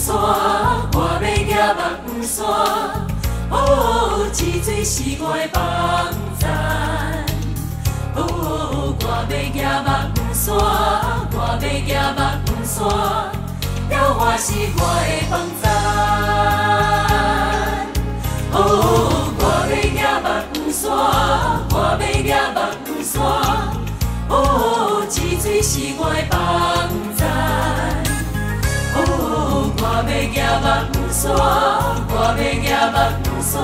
山，我要行目山。哦，溪水是我的房产。哦，我要行目山，我要行目山，了我是我的房产。哦，我要行目山，我要行目山。哦，溪水是我的房产。 哦，我要行目山，我要行目山，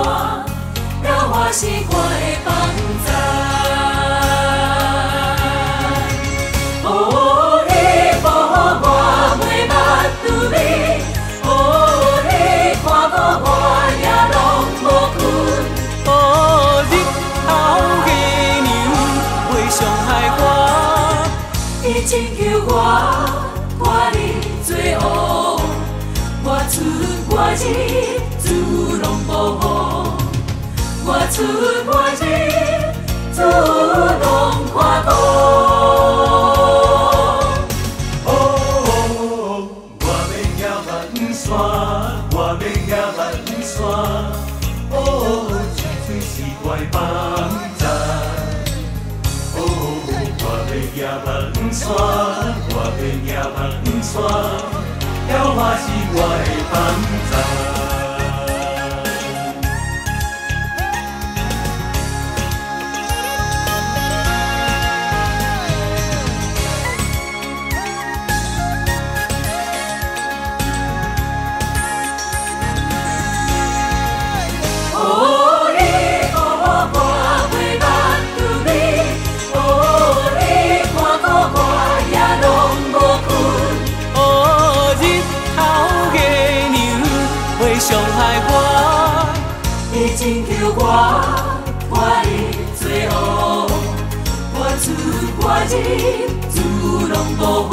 了我是我的房产。哦，你无我袂目拄你，哦，你看无我也拢无困。哦，日头月亮袂伤害我，你拯救我。 我日做乌，我出我日自拢无好，我出我日自拢看无。哦，我要行目山，我要行目山。哦，这水是我的房产。哦，我要行目山。 我要行目山，了我是我的房产。哦，你无我袂目拄你，哦，你看到我也拢。 伤害我，你拯救我，我日做恶，我出我日自拢无好，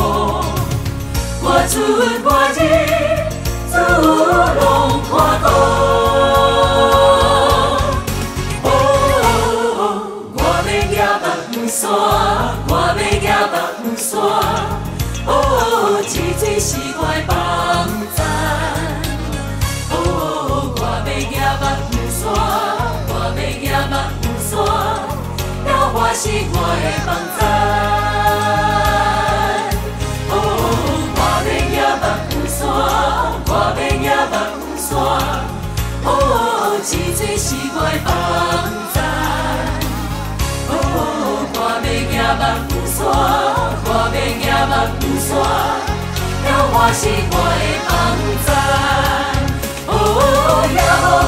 我出我日自拢看顾。哦，我要行目山，我要行目山。哦，溪水是我的房产。 我是我的房产，哦，我要行目山，我要行目山，哦，溪水是我的房产，哦，我要行目山，我要行目山，了我是我的房产，哦，了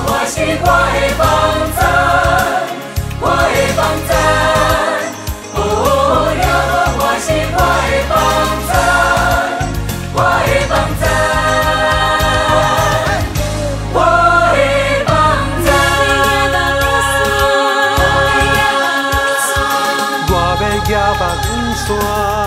我是我的房产，我的房产。 我要行目山。